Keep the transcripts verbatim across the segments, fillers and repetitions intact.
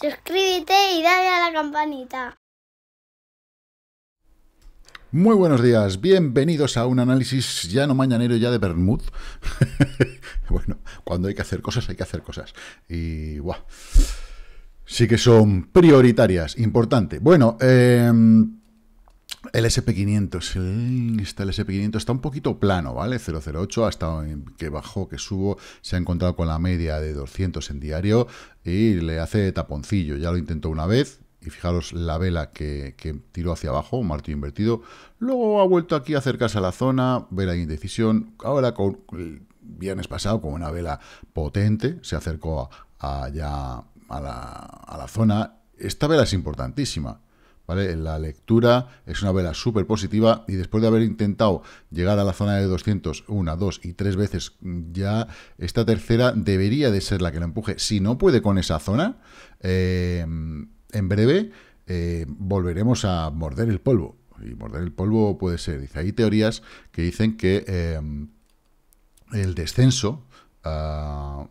Suscríbete y dale a la campanita. Muy buenos días, bienvenidos a un análisis ya no mañanero, ya de Bermud. Bueno, cuando hay que hacer cosas, hay que hacer cosas. Y guau, sí que son prioritarias, importante. Bueno, eh, el ese and pe quinientos, el, está el ese and pe quinientos está un poquito plano, ¿vale? cero coma cero ocho, hasta que bajó, que subo, se ha encontrado con la media de doscientos en diario y le hace taponcillo, ya lo intentó una vez. Y fijaros la vela que, que tiró hacia abajo, un martillo invertido. Luego ha vuelto aquí a acercarse a la zona, vela de indecisión. Ahora, con el viernes pasado, con una vela potente, se acercó a, a, ya a, la, a la zona. Esta vela es importantísima, ¿vale? La lectura es una vela súper positiva y después de haber intentado llegar a la zona de doscientos una, dos y tres veces, ya esta tercera debería de ser la que la empuje. Si no puede con esa zona, eh... en breve eh, volveremos a morder el polvo. Y morder el polvo puede ser, dice, hay teorías que dicen que eh, el descenso, uh,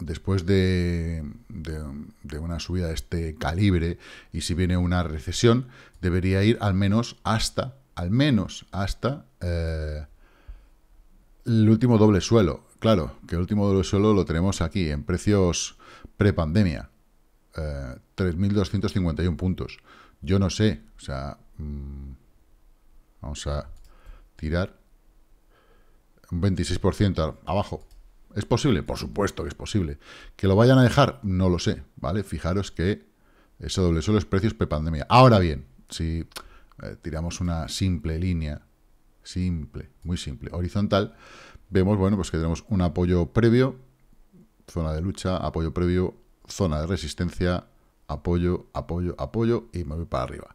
después de, de, de una subida de este calibre, y si viene una recesión, debería ir al menos hasta, al menos hasta eh, el último doble suelo. Claro, que el último doble suelo lo tenemos aquí, en precios prepandemia. Eh, tres mil doscientos cincuenta y uno puntos. Yo no sé, o sea, mmm, vamos a tirar un veintiséis por ciento abajo. ¿Es posible? Por supuesto que es posible. ¿Que lo vayan a dejar? No lo sé, ¿vale? Fijaros que ese doble suelo es precios prepandemia. Ahora bien, si eh, tiramos una simple línea, simple, muy simple, horizontal, vemos, bueno, pues que tenemos un apoyo previo, zona de lucha, apoyo previo, zona de resistencia, apoyo, apoyo, apoyo, y me voy para arriba.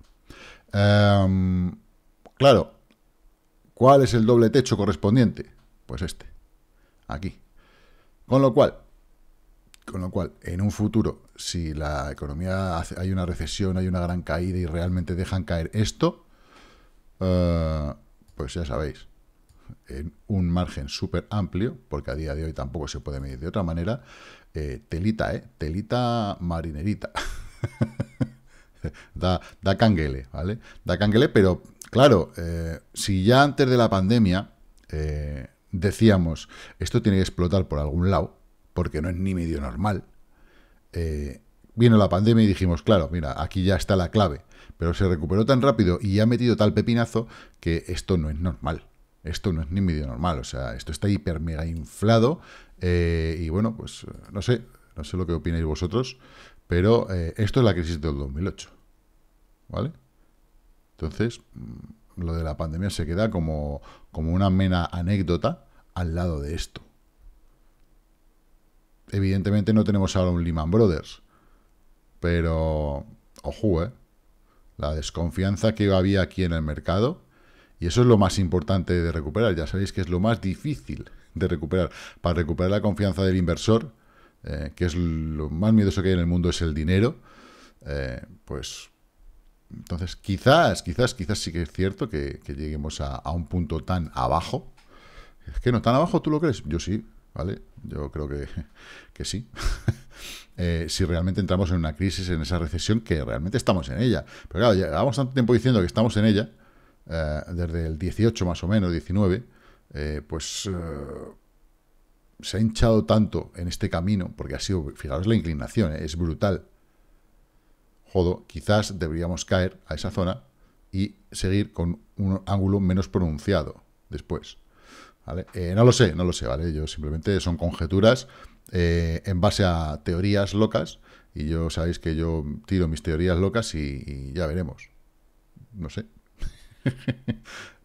Eh, claro, ¿cuál es el doble techo correspondiente? Pues este, aquí. Con lo cual, con lo cual, en un futuro, si la economía hace, hay una recesión, hay una gran caída y realmente dejan caer esto, eh, pues ya sabéis, en un margen súper amplio, porque a día de hoy tampoco se puede medir de otra manera, eh, telita, eh, telita marinerita. da, da canguele, ¿vale? Da canguele, pero claro, eh, si ya antes de la pandemia eh, decíamos, esto tiene que explotar por algún lado, porque no es ni medio normal, eh, vino la pandemia y dijimos, claro, mira, aquí ya está la clave, pero se recuperó tan rápido y ha metido tal pepinazo que esto no es normal. Esto no es ni medio normal, o sea, esto está hiper mega inflado eh, y bueno, pues no sé, no sé lo que opináis vosotros, pero eh, esto es la crisis del dos mil ocho, ¿vale? Entonces, lo de la pandemia se queda como, como una mera anécdota al lado de esto. Evidentemente no tenemos ahora un Lehman Brothers, pero, ojo, ¿eh? La desconfianza que había aquí en el mercado. Y eso es lo más importante de recuperar. Ya sabéis que es lo más difícil de recuperar. Para recuperar la confianza del inversor, eh, que es lo más miedoso que hay en el mundo, es el dinero. Eh, pues, entonces, quizás, quizás, quizás sí que es cierto que, que lleguemos a, a un punto tan abajo. Es que no, tan abajo, ¿tú lo crees? Yo sí, ¿vale? Yo creo que, que sí. Eh, si realmente entramos en una crisis, en esa recesión, que realmente estamos en ella. Pero claro, llevamos tanto tiempo diciendo que estamos en ella, desde el dieciocho más o menos, diecinueve, eh, pues eh, se ha hinchado tanto en este camino, porque ha sido, fijaros la inclinación, eh, es brutal. Jodo, quizás deberíamos caer a esa zona y seguir con un ángulo menos pronunciado después, ¿vale? Eh, no lo sé, no lo sé, ¿vale? Yo simplemente son conjeturas eh, en base a teorías locas, y yo sabéis que yo tiro mis teorías locas y, y ya veremos. No sé.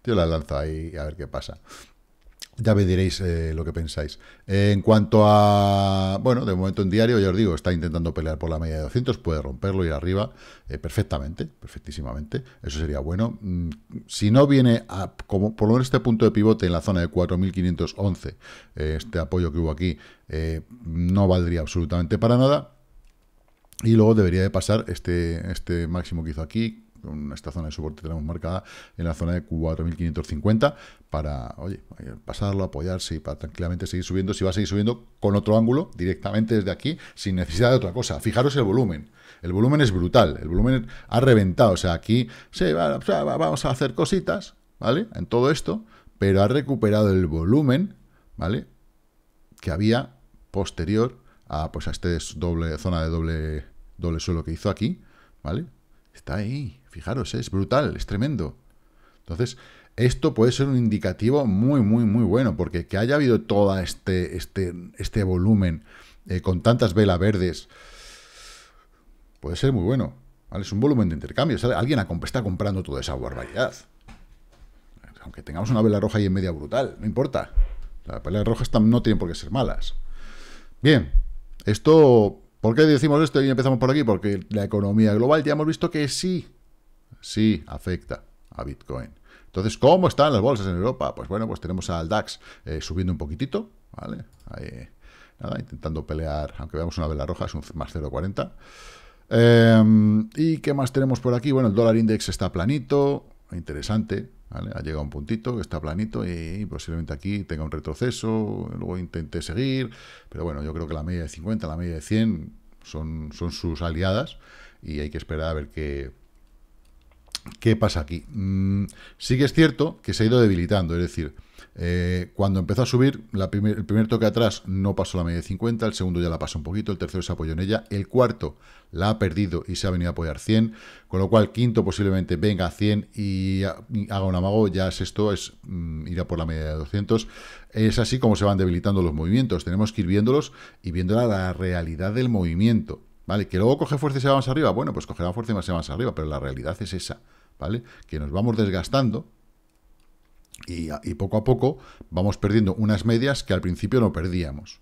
Yo la lanzo ahí a ver qué pasa. Ya me diréis eh, lo que pensáis. Eh, en cuanto a... Bueno, de momento en diario, ya os digo, está intentando pelear por la media de doscientos, puede romperlo, ir arriba eh, perfectamente, perfectísimamente. Eso sería bueno. Si no viene a, como por lo menos este punto de pivote en la zona de cuatro mil quinientos once, eh, este apoyo que hubo aquí, eh, no valdría absolutamente para nada. Y luego debería de pasar este, este máximo que hizo aquí, esta zona de soporte tenemos marcada en la zona de cuatro mil quinientos cincuenta para, oye, pasarlo, apoyarse y para tranquilamente seguir subiendo. Si va a seguir subiendo con otro ángulo, directamente desde aquí, sin necesidad de otra cosa. Fijaros el volumen. El volumen es brutal. El volumen ha reventado. O sea, aquí sí, va, va, vamos a hacer cositas, ¿vale? En todo esto, pero ha recuperado el volumen, ¿vale? Que había posterior a, pues, a este doble, zona de doble, doble suelo que hizo aquí, ¿vale? Está ahí, fijaros, ¿eh? Es brutal, es tremendo. Entonces, esto puede ser un indicativo muy, muy, muy bueno, porque que haya habido todo este, este, este volumen eh, con tantas velas verdes, puede ser muy bueno, ¿vale? Es un volumen de intercambio, ¿sale? Alguien ha comp está comprando toda esa barbaridad. Aunque tengamos una vela roja y en media brutal, no importa. Las velas rojas no tienen por qué ser malas. Bien, esto... ¿Por qué decimos esto y empezamos por aquí? Porque la economía global ya hemos visto que sí, sí afecta a Bitcoin. Entonces, ¿cómo están las bolsas en Europa? Pues bueno, pues tenemos al DAX eh, subiendo un poquitito, ¿vale? Ahí, nada, intentando pelear, aunque veamos una vela roja, es un más cero coma cuarenta. Eh, ¿Y qué más tenemos por aquí? Bueno, el dólar index está planito, interesante, ¿vale? Ha llegado a un puntito que está planito y posiblemente aquí tenga un retroceso, luego intente seguir, pero bueno, yo creo que la media de cincuenta, la media de cien son, son sus aliadas y hay que esperar a ver qué, qué pasa aquí. Mm, sí que es cierto que se ha ido debilitando, es decir, eh, cuando empezó a subir, la primer, el primer toque atrás no pasó la media de cincuenta, el segundo ya la pasó un poquito, el tercero se apoyó en ella, el cuarto la ha perdido y se ha venido a apoyar cien, con lo cual quinto posiblemente venga a cien y haga un amago, ya es esto, es mm, ir a por la media de doscientos. Es así como se van debilitando los movimientos, tenemos que ir viéndolos y viendo la, la realidad del movimiento, ¿vale? Que luego coge fuerza y se va más arriba, bueno, pues cogerá fuerza y se va más arriba, pero la realidad es esa, ¿vale? Que nos vamos desgastando y, y poco a poco vamos perdiendo unas medias que al principio no perdíamos,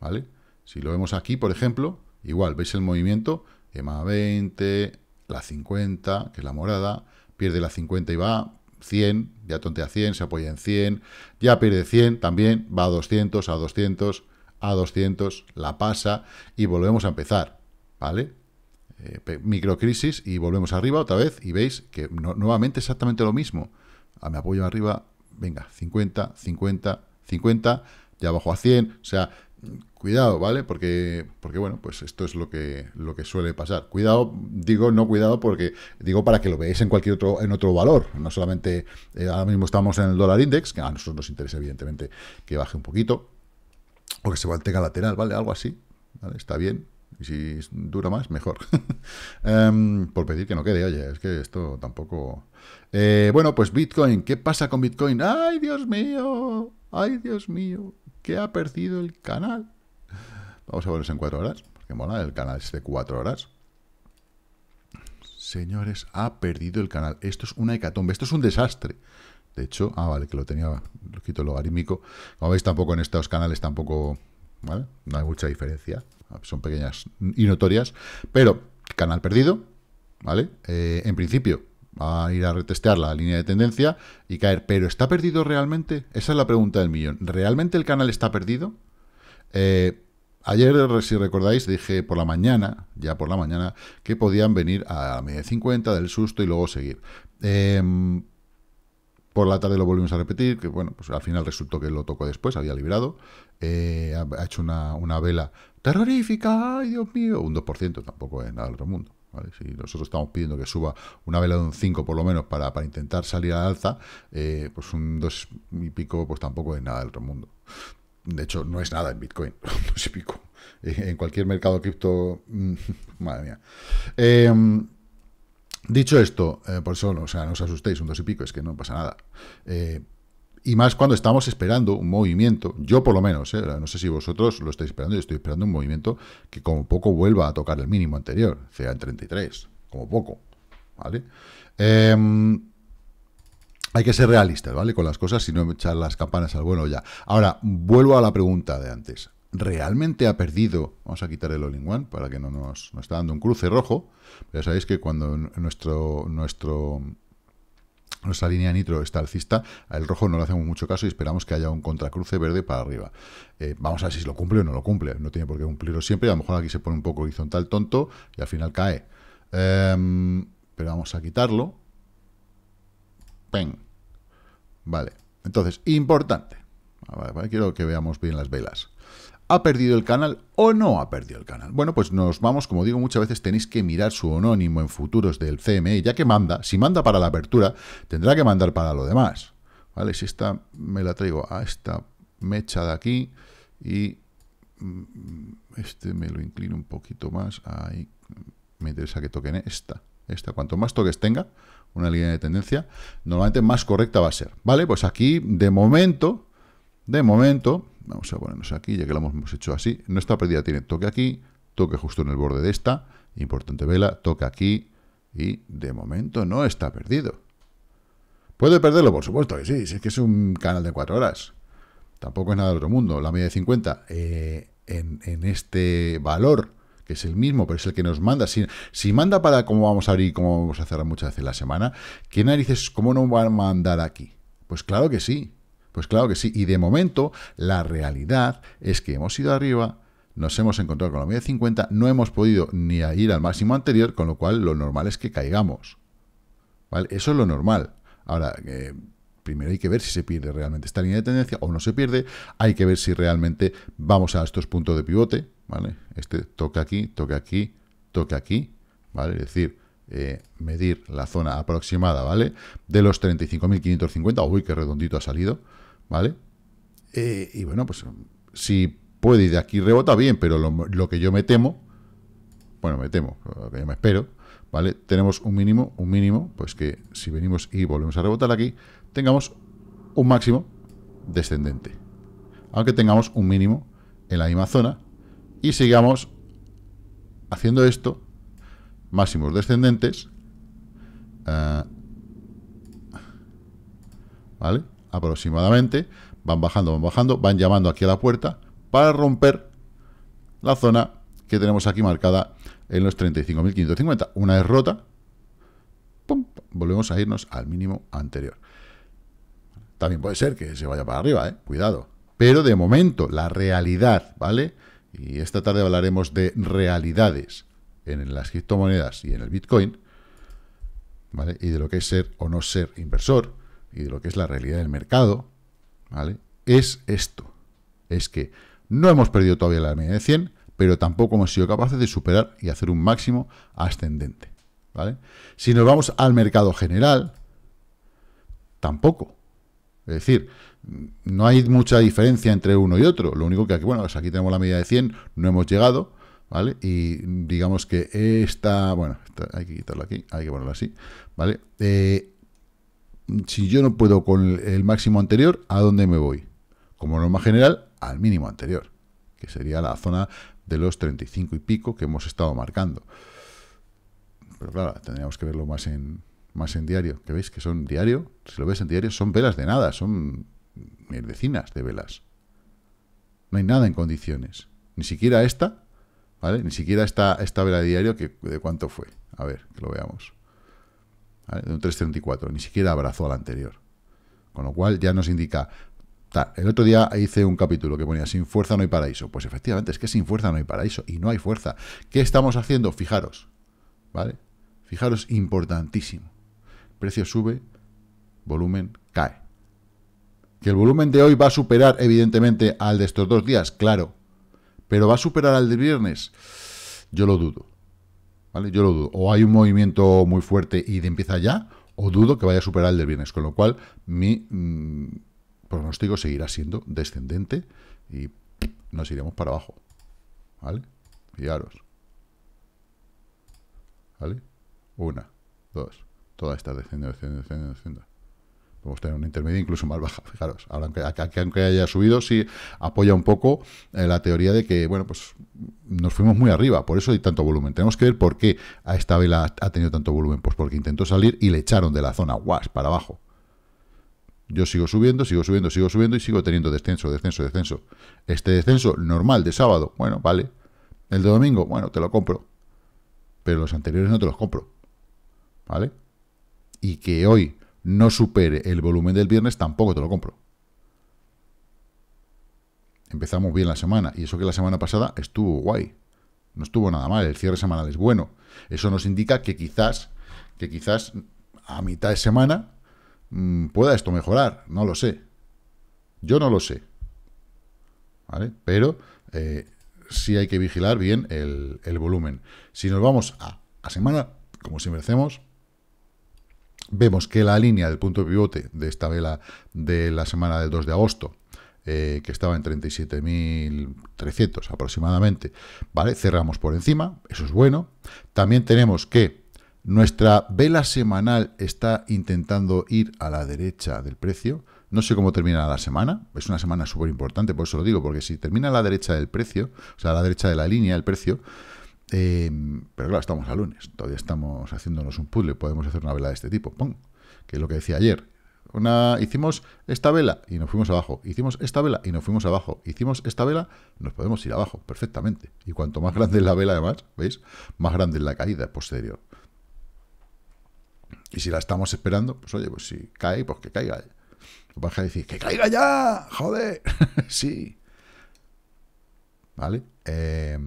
¿vale? Si lo vemos aquí, por ejemplo, igual, veis el movimiento, E M A veinte, la cincuenta, que es la morada, pierde la cincuenta y va cien, ya tontea cien, se apoya en cien, ya pierde cien, también va a doscientos, a doscientos, a doscientos, la pasa y volvemos a empezar, ¿vale? Eh, microcrisis y volvemos arriba otra vez y veis que no, nuevamente exactamente lo mismo. Ah, me apoyo arriba, venga, cincuenta, cincuenta, cincuenta, ya bajo a cien, o sea, cuidado, ¿vale? Porque, porque bueno, pues esto es lo que, lo que suele pasar. Cuidado, digo, no cuidado, porque digo para que lo veáis en cualquier otro, en otro valor, no solamente, eh, ahora mismo estamos en el dólar index, que a nosotros nos interesa evidentemente que baje un poquito, o que se mantenga lateral, ¿vale? Algo así, ¿vale? Está bien. Y si dura más, mejor. um, por pedir que no quede, oye, es que esto tampoco... Eh, bueno, pues Bitcoin, ¿qué pasa con Bitcoin? ¡Ay, Dios mío! ¡Ay, Dios mío! ¿Qué ha perdido el canal? Vamos a verlos en cuatro horas, porque mola, el canal es de cuatro horas. Señores, ha perdido el canal. Esto es una hecatombe, esto es un desastre. De hecho, ah, vale, que lo tenía, lo quito logarítmico. Como veis, tampoco en estos canales tampoco... ¿Vale? No hay mucha diferencia, son pequeñas y notorias, pero canal perdido, ¿vale? Eh, en principio va a ir a retestear la línea de tendencia y caer, pero ¿está perdido realmente? Esa es la pregunta del millón, ¿realmente el canal está perdido? Eh, ayer, si recordáis, dije por la mañana, ya por la mañana, que podían venir a la media de cincuenta, del susto y luego seguir. Eh, Por la tarde lo volvimos a repetir, que bueno, pues al final resultó que lo tocó después, había liberado. Eh, ha hecho una, una vela terrorífica, ¡ay, Dios mío! Un dos por ciento, tampoco es nada del otro mundo, ¿vale? Si nosotros estamos pidiendo que suba una vela de un cinco por ciento por lo menos para, para intentar salir al alza, eh, pues un dos y pico pues tampoco es nada del otro mundo. De hecho, no es nada en Bitcoin, dos y pico. Eh, en cualquier mercado cripto, madre mía. Eh, Dicho esto, eh, por eso, o sea, no os asustéis, un dos y pico, es que no pasa nada. Eh, y más cuando estamos esperando un movimiento, yo por lo menos, eh, no sé si vosotros lo estáis esperando, yo estoy esperando un movimiento que como poco vuelva a tocar el mínimo anterior, sea en treinta y tres, como poco, ¿vale? Eh, hay que ser realistas, ¿vale? Con las cosas, si no echar las campanas al bueno ya. Ahora, vuelvo a la pregunta de antes. ¿Realmente ha perdido? Vamos a quitar el all-in-one para que no nos, nos está dando un cruce rojo. Ya sabéis que cuando nuestro, nuestro, nuestra línea nitro está alcista, al rojo no le hacemos mucho caso y esperamos que haya un contracruce verde para arriba. Eh, vamos a ver si lo cumple o no lo cumple. No tiene por qué cumplirlo siempre. A lo mejor aquí se pone un poco horizontal tonto y al final cae. Eh, pero vamos a quitarlo. Pen. Vale, entonces, importante. Vale, vale, quiero que veamos bien las velas. ¿Ha perdido el canal o no ha perdido el canal? Bueno, pues nos vamos, como digo, muchas veces tenéis que mirar su anónimo en futuros del C M E, ya que manda, si manda para la apertura, tendrá que mandar para lo demás. Vale, si esta me la traigo a esta mecha de aquí y este me lo inclino un poquito más, ahí me interesa que toquen esta. Esta, cuanto más toques tenga, una línea de tendencia, normalmente más correcta va a ser. Vale, pues aquí, de momento, de momento... Vamos a ponernos aquí, ya que lo hemos hecho así. Nuestra pérdida tiene toque aquí, toque justo en el borde de esta, importante vela, toque aquí, y de momento no está perdido. ¿Puede perderlo? Por supuesto que sí, si es que es un canal de cuatro horas. Tampoco es nada del otro mundo. La media de cincuenta eh, en, en este valor, que es el mismo, pero es el que nos manda. Si, si manda para cómo vamos a abrir y cómo vamos a cerrar muchas veces la semana, ¿qué narices, cómo nos van a mandar aquí? Pues claro que sí. Pues claro que sí, y de momento la realidad es que hemos ido arriba, nos hemos encontrado con la media de cincuenta, no hemos podido ni ir al máximo anterior, con lo cual lo normal es que caigamos. ¿Vale? Eso es lo normal. Ahora, eh, primero hay que ver si se pierde realmente esta línea de tendencia o no se pierde, hay que ver si realmente vamos a estos puntos de pivote, ¿vale? Este toca aquí, toca aquí, toca aquí, ¿vale? Es decir... Eh, medir la zona aproximada, ¿vale? De los treinta y cinco mil quinientos cincuenta, uy, qué redondito ha salido, ¿vale? Eh, y bueno, pues si puede ir de aquí rebota bien, pero lo, lo que yo me temo, bueno, me temo, lo que yo me espero, ¿vale? Tenemos un mínimo, un mínimo, pues que si venimos y volvemos a rebotar aquí, tengamos un máximo descendente, aunque tengamos un mínimo en la misma zona y sigamos haciendo esto, máximos descendentes, uh, ¿vale? Aproximadamente, van bajando, van bajando, van llamando aquí a la puerta para romper la zona que tenemos aquí marcada en los treinta y cinco mil quinientos cincuenta. Una vez rota, ¡pum!, volvemos a irnos al mínimo anterior. También puede ser que se vaya para arriba, ¿eh? Cuidado. Pero de momento, la realidad, ¿vale? Y esta tarde hablaremos de realidades en las criptomonedas y en el Bitcoin, ¿vale? Y de lo que es ser o no ser inversor, y de lo que es la realidad del mercado, ¿vale? Es esto, es que no hemos perdido todavía la media de cien, pero tampoco hemos sido capaces de superar y hacer un máximo ascendente, ¿vale? Si nos vamos al mercado general, tampoco. Es decir, no hay mucha diferencia entre uno y otro, lo único que aquí, bueno, pues aquí tenemos la media de cien, no hemos llegado, ¿vale? Y digamos que esta... Bueno, esta, hay que quitarla aquí, hay que ponerla así, ¿vale? Eh, si yo no puedo con el máximo anterior, ¿a dónde me voy? Como norma general, al mínimo anterior, que sería la zona de los treinta y cinco y pico que hemos estado marcando. Pero claro, tendríamos que verlo más en, más en diario. ¿Que veis? Que son diario. Si lo ves en diario, son velas de nada, son mierdecinas de velas. No hay nada en condiciones. Ni siquiera esta... ¿Vale? Ni siquiera esta, esta vela de diario, que, ¿de cuánto fue? A ver, que lo veamos. ¿Vale? De un tres treinta y cuatro, ni siquiera abrazó al anterior. Con lo cual ya nos indica... Ta, el otro día hice un capítulo que ponía, sin fuerza no hay paraíso. Pues efectivamente, es que sin fuerza no hay paraíso, y no hay fuerza. ¿Qué estamos haciendo? Fijaros, ¿vale? Fijaros, importantísimo. Precio sube, volumen cae. ¿Que el volumen de hoy va a superar, evidentemente, al de estos dos días? Claro. ¿Pero va a superar al de viernes? Yo lo dudo, ¿vale? Yo lo dudo. O hay un movimiento muy fuerte y de empieza ya, o dudo que vaya a superar al de viernes. Con lo cual, mi mmm, pronóstico seguirá siendo descendente y nos iremos para abajo, ¿vale? Fijaros, ¿vale? Una, dos, todas estas descendiendo, descendiendo, descendiendo, descendiendo. Podemos tener una intermedia incluso más baja, fijaros. Ahora, aunque, aunque haya subido, sí apoya un poco eh, la teoría de que, bueno, pues nos fuimos muy arriba, por eso hay tanto volumen. Tenemos que ver por qué a esta vela ha tenido tanto volumen. Pues porque intentó salir y le echaron de la zona, guas, para abajo. Yo sigo subiendo, sigo subiendo, sigo subiendo y sigo teniendo descenso, descenso, descenso. Este descenso normal de sábado, bueno, vale. El de domingo, bueno, te lo compro. Pero los anteriores no te los compro, ¿vale? Y que hoy no supere el volumen del viernes, tampoco te lo compro. Empezamos bien la semana, y eso que la semana pasada estuvo guay, no estuvo nada mal, el cierre semanal es bueno. Eso nos indica que quizás que quizás a mitad de semana mmm, pueda esto mejorar, no lo sé. Yo no lo sé, ¿vale? Pero eh, sí hay que vigilar bien el, el volumen. Si nos vamos a, a semana, como siempre hacemos, vemos que la línea del punto de pivote de esta vela de la semana del dos de agosto, eh, que estaba en treinta y siete mil trescientos aproximadamente, ¿vale? Cerramos por encima, eso es bueno. También tenemos que nuestra vela semanal está intentando ir a la derecha del precio. No sé cómo termina la semana, es una semana súper importante, por eso lo digo, porque si termina a la derecha del precio, o sea, a la derecha de la línea del precio, eh, pero claro, estamos a lunes, todavía estamos haciéndonos un puzzle, podemos hacer una vela de este tipo, ¡pum!, que es lo que decía ayer. Una, hicimos esta vela y nos fuimos abajo, hicimos esta vela y nos fuimos abajo, hicimos esta vela, nos podemos ir abajo perfectamente. Y cuanto más grande es la vela, además, ¿veis?, más grande es la caída posterior. Y si la estamos esperando, pues oye, pues si cae, pues que caiga. Vas a decir, ¡que caiga ya! ¡Joder! Sí. ¿Vale? Eh,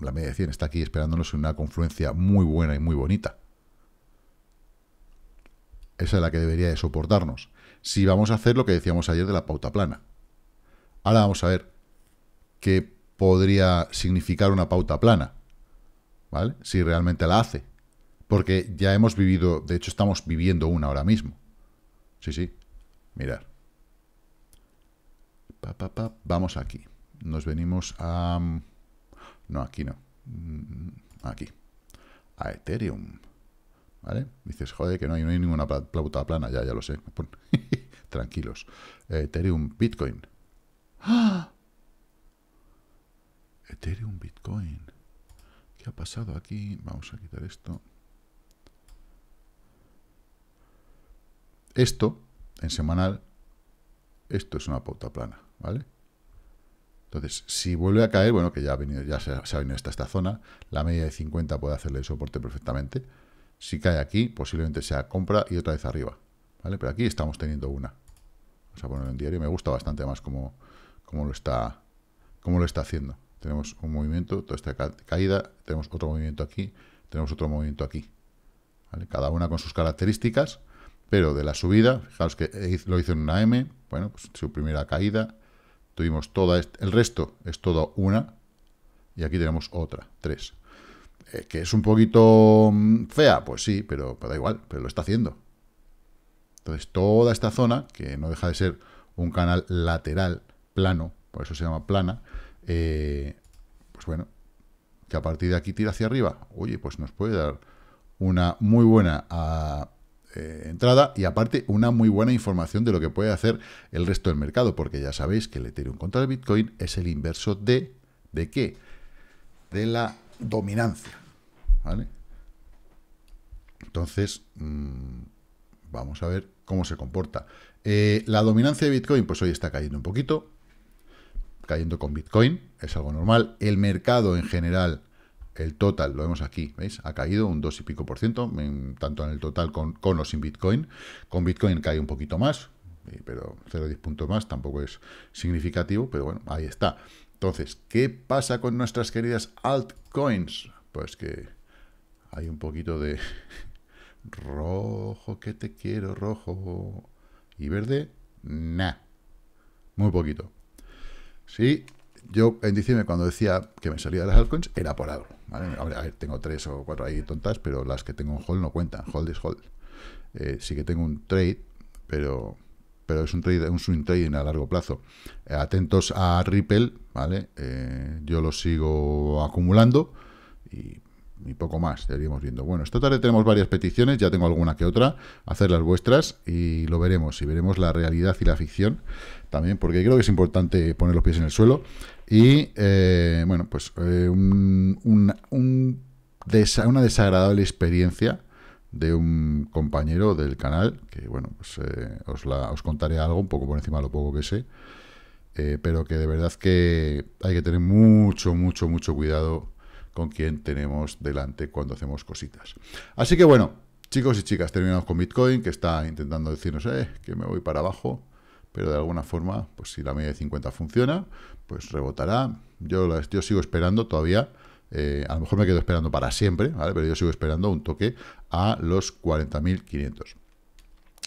la media de cien está aquí esperándonos una confluencia muy buena y muy bonita. Esa es la que debería de soportarnos. Si vamos a hacer lo que decíamos ayer de la pauta plana. Ahora vamos a ver qué podría significar una pauta plana, ¿vale? Si realmente la hace. Porque ya hemos vivido, de hecho estamos viviendo una ahora mismo. Sí, sí, mirad. Pa, pa, pa. Vamos aquí. Nos venimos a... No, aquí no. Aquí. A Ethereum. ¿Vale? Dices, joder, que no hay, no hay ninguna pauta plana. Ya, ya lo sé. Tranquilos. Ethereum, Bitcoin. ¡Ah! Ethereum, Bitcoin. ¿Qué ha pasado aquí? Vamos a quitar esto. Esto, en semanal, esto es una pauta plana, ¿vale? Entonces, si vuelve a caer, bueno, que ya ha venido, ya se, se ha venido hasta esta zona, la media de cincuenta puede hacerle soporte perfectamente. Si cae aquí, posiblemente sea compra y otra vez arriba, ¿vale? Pero aquí estamos teniendo una. Vamos a ponerlo en diario, me gusta bastante más cómo, cómo, lo, está, cómo lo está haciendo. Tenemos un movimiento, toda esta ca caída, tenemos otro movimiento aquí, tenemos otro movimiento aquí, ¿vale? Cada una con sus características. Pero de la subida, fijaos que lo hizo en una M, bueno, pues su primera caída, tuvimos toda, este, el resto es todo una, y aquí tenemos otra, tres. Eh, ¿Que es un poquito fea? Pues sí, pero, pero da igual, pero lo está haciendo. Entonces, toda esta zona, que no deja de ser un canal lateral, plano, por eso se llama plana, eh, pues bueno, que a partir de aquí tira hacia arriba, oye, pues nos puede dar una muy buena... a, Eh, entrada y aparte una muy buena información de lo que puede hacer el resto del mercado, porque ya sabéis que el Ethereum contra el Bitcoin es el inverso de ¿de qué? De la dominancia, ¿vale? Entonces mmm, vamos a ver cómo se comporta. Eh, la dominancia de Bitcoin, pues hoy está cayendo un poquito, cayendo con Bitcoin, es algo normal. El mercado en general, el total, lo vemos aquí, ¿veis? Ha caído un dos y pico por ciento, en, tanto en el total con, con o sin Bitcoin. Con Bitcoin cae un poquito más, pero cero coma diez puntos más, tampoco es significativo, pero bueno, ahí está. Entonces, ¿qué pasa con nuestras queridas altcoins? Pues que hay un poquito de rojo, que te quiero, rojo, y verde, nah, muy poquito. Sí. Yo en diciembre cuando decía que me salía de las altcoins era por algo, ¿vale? A ver, tengo tres o cuatro ahí tontas, pero las que tengo en hold no cuentan, hold es hold. Eh, sí que tengo un trade, pero pero es un trade, un swing trading a largo plazo. Eh, atentos a Ripple, ¿vale? Eh, yo lo sigo acumulando y, y poco más, ya iremos viendo. Bueno, esta tarde tenemos varias peticiones, ya tengo alguna que otra, hacer las vuestras y lo veremos, y veremos la realidad y la ficción también, porque creo que es importante poner los pies en el suelo y, eh, bueno, pues eh, un, un, un desa una desagradable experiencia de un compañero del canal, que, bueno, pues eh, os, la, os contaré algo un poco por encima de lo poco que sé, eh, pero que de verdad que hay que tener mucho, mucho, mucho cuidado con quien tenemos delante cuando hacemos cositas. Así que, bueno, chicos y chicas, terminamos con Bitcoin, que está intentando decirnos, eh, que me voy para abajo. Pero de alguna forma, pues si la media de cincuenta funciona, pues rebotará. Yo, yo sigo esperando todavía Eh, a lo mejor me quedo esperando para siempre, ¿vale? Pero yo sigo esperando un toque a los cuarenta mil quinientos.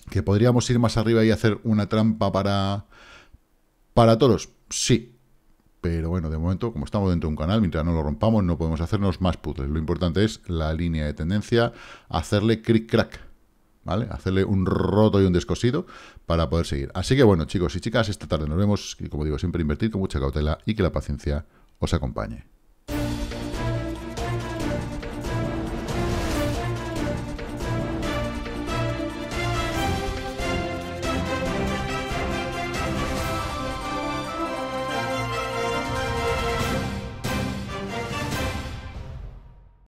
¿Que podríamos ir más arriba y hacer una trampa para, para toros? Sí. Pero bueno, de momento, como estamos dentro de un canal, mientras no lo rompamos, no podemos hacernos más puzzles. Lo importante es la línea de tendencia, hacerle cric-crac, ¿vale? Hacerle un roto y un descosido para poder seguir. Así que bueno, chicos y chicas, esta tarde nos vemos. Y como digo, siempre invertir con mucha cautela y que la paciencia os acompañe.